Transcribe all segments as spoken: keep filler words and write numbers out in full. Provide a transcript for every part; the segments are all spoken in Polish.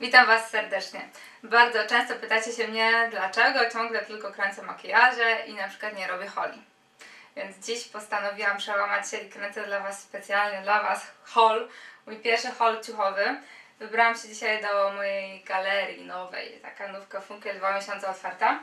Witam Was serdecznie. Bardzo często pytacie się mnie, dlaczego ciągle tylko kręcę makijaże i na przykład nie robię holi. Więc dziś postanowiłam przełamać się i kręcę dla Was specjalnie dla Was haul, mój pierwszy haul ciuchowy. Wybrałam się dzisiaj do mojej galerii nowej, taka nówka funkiel, dwa miesiące otwarta.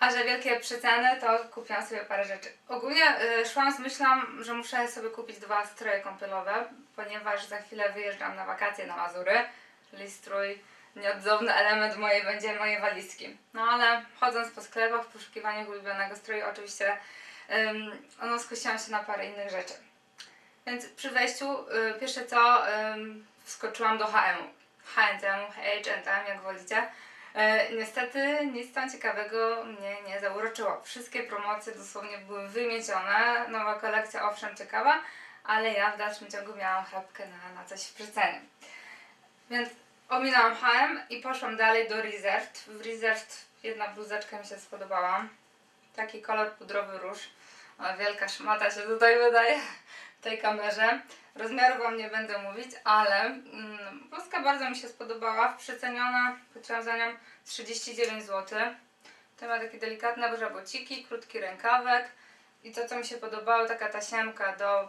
A że wielkie przeceny, to kupiłam sobie parę rzeczy. Ogólnie yy, szłam z myślą, że muszę sobie kupić dwa stroje kąpielowe, ponieważ za chwilę wyjeżdżam na wakacje na Mazury. Czyli strój, nieodzowny element mojej będzie moje walizki. No ale chodząc po sklepach, w poszukiwaniu ulubionego stroju, oczywiście um, ono skusiłam się na parę innych rzeczy. Więc przy wejściu y, pierwsze co, y, wskoczyłam do H M u. H and M, H and M, jak wolicie. Y, niestety nic tam ciekawego mnie nie zauroczyło. Wszystkie promocje dosłownie były wymiecione. Nowa kolekcja owszem ciekawa, ale ja w dalszym ciągu miałam chrapkę na, na coś w przecenie. Więc ominęłam H M i poszłam dalej do Reserved. W Reserved jedna bluzeczka mi się spodobała. Taki kolor pudrowy róż. O, wielka szmata się tutaj wydaje w tej kamerze. Rozmiaru Wam nie będę mówić, ale mm, bluzka bardzo mi się spodobała. Przeceniona, płaciłam za nią trzydzieści dziewięć złotych. To ma takie delikatne burze bociki, krótki rękawek. I to co mi się podobało, taka tasiemka do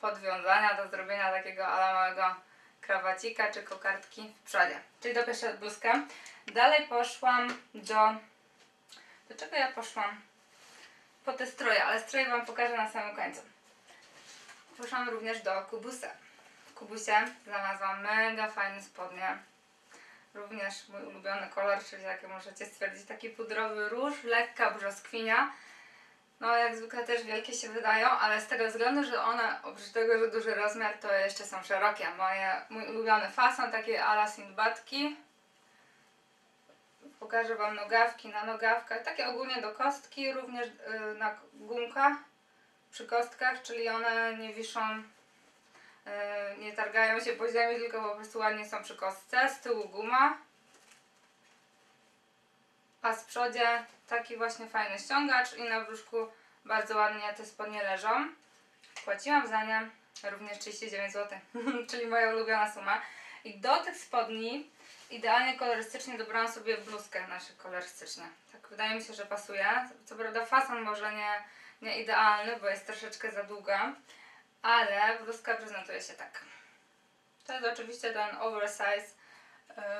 podwiązania, do zrobienia takiego ala małego krawacika czy kokardki w przodzie. Czyli do pierwszej bluzka. Dalej poszłam do... Do czego ja poszłam? Po te stroje, ale stroje Wam pokażę na samym końcu. Poszłam również do Cubusa. W Cubusie znalazłam mega fajne spodnie. Również mój ulubiony kolor, czyli jak możecie stwierdzić, taki pudrowy róż, lekka brzoskwinia. No jak zwykle też wielkie się wydają, ale z tego względu, że one, oprócz tego, że duży rozmiar, to jeszcze są szerokie. Moje, mój ulubiony fason, takie ala Sindbadki. Pokażę Wam nogawki na nogawkach, takie ogólnie do kostki, również yy, na gumkach, przy kostkach, czyli one nie wiszą, yy, nie targają się po ziemi, tylko po prostu ładnie są przy kostce, z tyłu guma. A z przodzie taki właśnie fajny ściągacz i na brzuszku bardzo ładnie te spodnie leżą. Płaciłam za nie również trzydzieści dziewięć złotych, czyli moja ulubiona suma. I do tych spodni idealnie kolorystycznie dobrałam sobie bluzkę naszą kolorystyczną. Tak wydaje mi się, że pasuje. Co prawda fason może nie, nie idealny, bo jest troszeczkę za długa, ale bluzka prezentuje się tak. To jest oczywiście ten oversize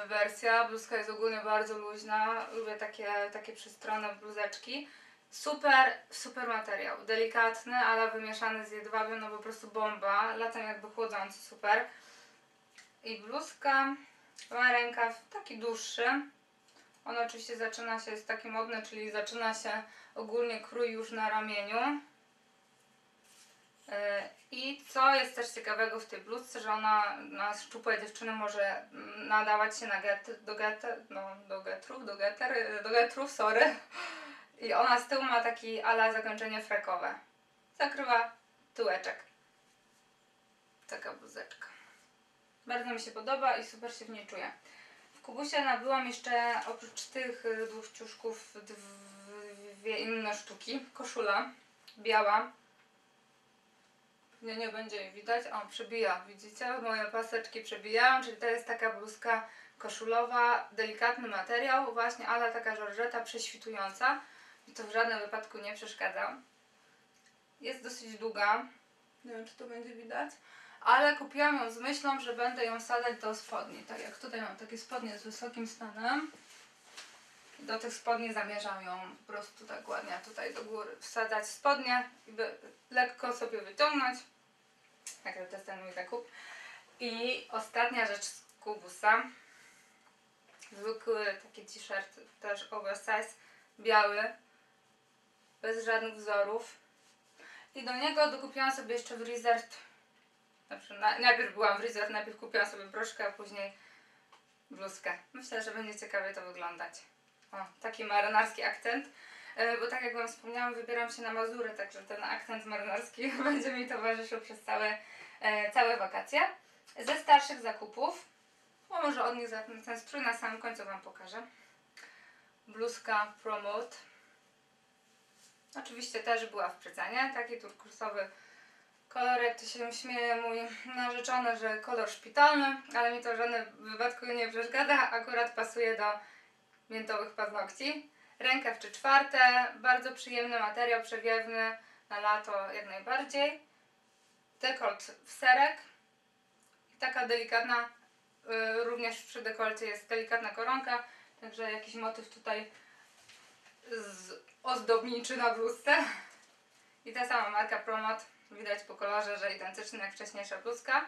wersja, bluzka jest ogólnie bardzo luźna, lubię takie, takie przestronne bluzeczki. Super, super materiał, delikatny, ale wymieszany z jedwabiem, no po prostu bomba, latem jakby chłodzący, super. I bluzka ma rękaw taki dłuższy, on oczywiście zaczyna się, jest taki modny, czyli zaczyna się ogólnie krój już na ramieniu. I co jest też ciekawego w tej bluzce, że ona na szczupłej dziewczyny może nadawać się na get, do, geter, no, do getrów, do, geter, do getrów, sorry. I ona z tyłu ma taki ala zakończenie frekowe. Zakrywa tyłeczek. Taka bluzeczka. Bardzo mi się podoba i super się w niej czuję. W Cubusie nabyłam jeszcze oprócz tych dwóch ciuszków dwie inne sztuki. Koszula biała. Nie, nie będzie jej widać, a przebija, widzicie? Moje paseczki przebijają, czyli to jest taka bluzka koszulowa, delikatny materiał, właśnie, ale taka żorżeta prześwitująca i to w żadnym wypadku nie przeszkadza. Jest dosyć długa, nie wiem czy to będzie widać, ale kupiłam ją z myślą, że będę ją wsadzać do spodni, tak jak tutaj mam takie spodnie z wysokim stanem. Do tych spodni zamierzam ją po prostu tak ładnie tutaj do góry wsadzać spodnie i lekko sobie wyciągnąć. Także to jest ten mój zakup. I ostatnia rzecz z Cubusa. Zwykły taki t-shirt, też oversize, biały, bez żadnych wzorów. I do niego dokupiłam sobie jeszcze w Reserved. Znaczy, na, najpierw byłam w Reserved, najpierw kupiłam sobie broszkę, a później bluzkę. Myślę, że będzie ciekawie to wyglądać. O, taki marynarski akcent, bo tak jak Wam wspomniałam, wybieram się na Mazury, także ten akcent marynarski będzie mi towarzyszył przez całe, całe wakacje. Ze starszych zakupów, bo może od nich ten strój na samym końcu Wam pokażę. Bluzka Promod. Oczywiście też była w przecenie, taki turkusowy kolorek, to się śmieje mój narzeczony, że kolor szpitalny, ale mi to w żadnym wypadku nie przeszkadza, akurat pasuje do miętowych paznokci. Rękaw czy czwarte, bardzo przyjemny materiał, przewiewny, na lato jak najbardziej. Dekolt w serek, taka delikatna, yy, również przy dekolcie jest delikatna koronka, także jakiś motyw tutaj z ozdobniczy na bluzce. I ta sama marka Promod, widać po kolorze, że identyczny jak wcześniejsza bluzka.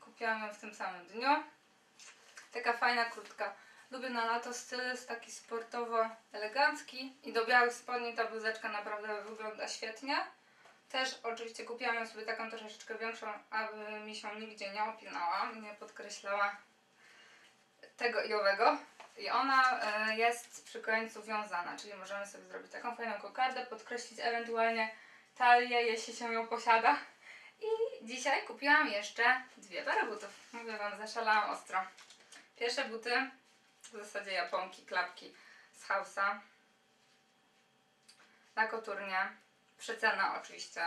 Kupiłam ją w tym samym dniu. Taka fajna kurtka. Lubię na lato styl, jest taki sportowo elegancki i do białych spodni ta bluzeczka naprawdę wygląda świetnie. Też oczywiście kupiłam ją sobie taką troszeczkę większą, aby mi się nigdzie nie opinała, nie podkreślała tego i owego. I ona jest przy końcu wiązana, czyli możemy sobie zrobić taką fajną kokardę, podkreślić ewentualnie talię, jeśli się ją posiada. I dzisiaj kupiłam jeszcze dwie pary butów. Mówię wam, zaszalałam ostro. Pierwsze buty, w zasadzie japonki, klapki z House'a. Na koturnie. Przecena oczywiście,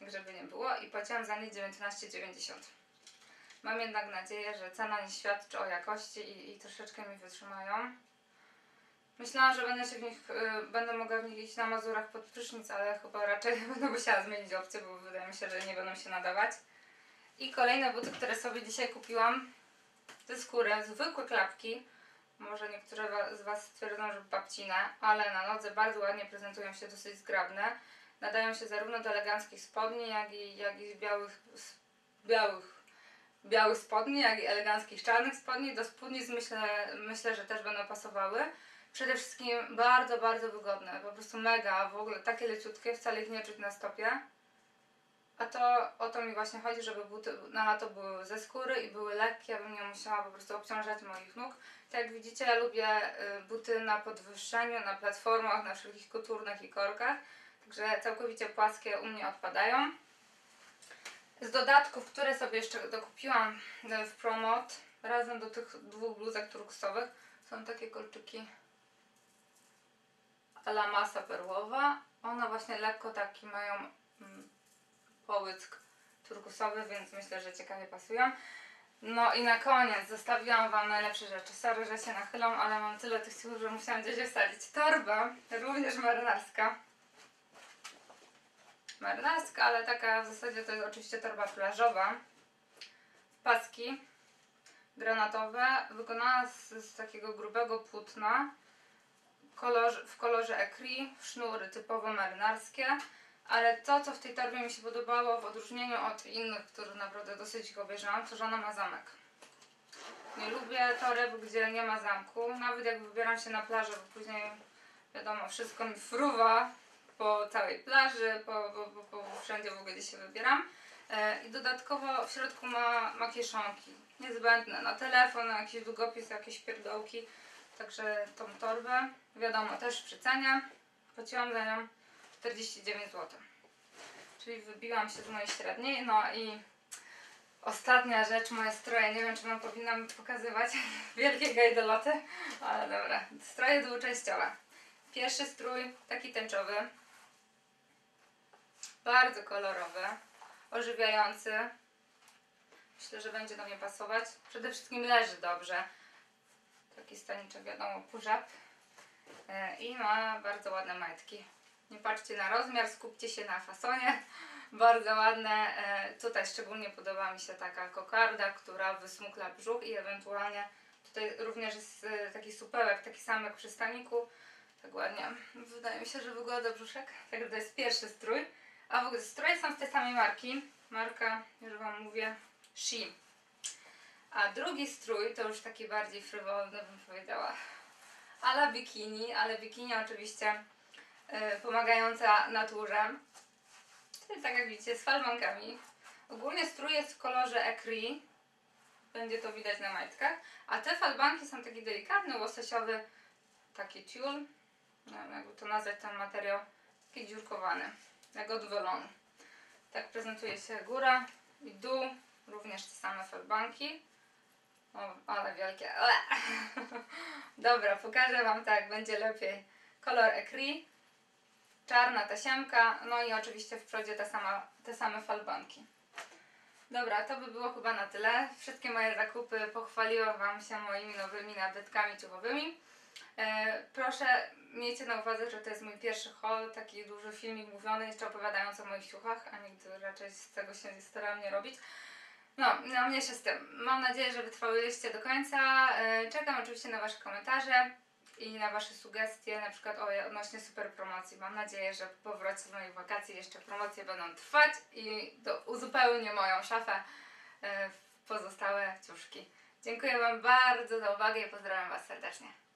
żeby nie było. I płaciłam za nie dziewiętnaście dziewięćdziesiąt. Mam jednak nadzieję, że cena nie świadczy o jakości i, i troszeczkę mi wytrzymają. Myślałam, że będę się w nich, yy, będę mogła w nich iść na Mazurach pod prysznic, ale chyba raczej będę musiała zmienić opcję, bo wydaje mi się, że nie będą się nadawać. I kolejne buty, które sobie dzisiaj kupiłam, ze skóry, zwykłe klapki. Może niektóre z was stwierdzą, że babcine, ale na nodze bardzo ładnie prezentują się, dosyć zgrabne. Nadają się zarówno do eleganckich spodni, jak i, jak i białych, białych białych spodni, jak i eleganckich czarnych spodni. Do spódnic myślę, myślę, że też będą pasowały. Przede wszystkim bardzo, bardzo wygodne, po prostu mega, w ogóle takie leciutkie, wcale ich nie czuć na stopie. A to o to mi właśnie chodzi, żeby buty na lato były ze skóry i były lekkie, abym nie musiała po prostu obciążać moich nóg. Tak jak widzicie, lubię buty na podwyższeniu, na platformach, na wszelkich koturnach i korkach, także całkowicie płaskie u mnie odpadają. Z dodatków, które sobie jeszcze dokupiłam w Promod, razem do tych dwóch bluzek turkusowych, są takie kolczyki a la masa perłowa. One właśnie lekko taki mają połysk turkusowy, więc myślę, że ciekawie pasują. No i na koniec zostawiłam wam najlepsze rzeczy. Sorry, że się nachylam, ale mam tyle tych sił, że musiałam gdzieś je wsadzić. Torba, również marynarska. Marynarska, ale taka w zasadzie to jest oczywiście torba plażowa. Paski granatowe, wykonana z, z takiego grubego płótna, kolor, w kolorze ekri, sznury typowo marynarskie. Ale to, co w tej torbie mi się podobało, w odróżnieniu od innych, których naprawdę dosyć go bierzałam, to że ona ma zamek. Nie lubię toreb, gdzie nie ma zamku. Nawet jak wybieram się na plażę, bo później, wiadomo, wszystko mi fruwa po całej plaży, po, po, po, po wszędzie w ogóle, gdzie się wybieram. I dodatkowo w środku ma, ma kieszonki. Niezbędne na telefon, na jakiś długopis, jakieś pierdołki. Także tą torbę, wiadomo, też przy cenie. Płaciłam za nią czterdzieści dziewięć złotych. Czyli wybiłam się z mojej średniej. No i ostatnia rzecz, moje stroje. Nie wiem, czy wam powinnam pokazywać wielkie gajdoloty, ale dobra. Stroje dwuczęściowe. Pierwszy strój, taki tęczowy. Bardzo kolorowy, ożywiający. Myślę, że będzie do mnie pasować. Przede wszystkim leży dobrze. Taki staniczek, wiadomo, push-up. I ma bardzo ładne majtki. Nie patrzcie na rozmiar, skupcie się na fasonie. Bardzo ładne. Tutaj szczególnie podoba mi się taka kokarda, która wysmukla brzuch i ewentualnie tutaj również jest taki supełek, taki sam jak przy staniku. Tak ładnie. Wydaje mi się, że wygłada brzuszek. Także to jest pierwszy strój. A w ogóle stroje są z tej samej marki. Marka, już wam mówię, She. A drugi strój to już taki bardziej frywolny, bym powiedziała. Ala bikini, ale bikini oczywiście pomagająca naturze, czyli tak jak widzicie, z falbankami. Ogólnie strój jest w kolorze ekri, będzie to widać na majtkach, a te falbanki są taki delikatny, łososiowy, taki tiul, nie wiem jakby to nazwać ten materiał, taki dziurkowany, jak od welonu. Tak prezentuje się góra i dół, również te same falbanki. O, ale wielkie, ale. Dobra, pokażę wam tak, będzie lepiej. Kolor ekri. czarna tasiemka, no i oczywiście w przodzie te, sama, te same falbanki. Dobra, to by było chyba na tyle. Wszystkie moje zakupy, pochwaliłam Wam się moimi nowymi nabytkami ciuchowymi. E, proszę, miejcie na uwadze, że to jest mój pierwszy haul, taki duży filmik mówiony, jeszcze opowiadając o moich ciuchach, a nigdy raczej z tego się starałam nie robić. No, no mniejsza z tym. Mam nadzieję, że wytrwałyście do końca. E, czekam oczywiście na Wasze komentarze i na Wasze sugestie, na przykład o, odnośnie super promocji. Mam nadzieję, że po powrocie z moich wakacji jeszcze promocje będą trwać i do, uzupełnię moją szafę w pozostałe ciuszki. Dziękuję Wam bardzo za uwagę i pozdrawiam Was serdecznie.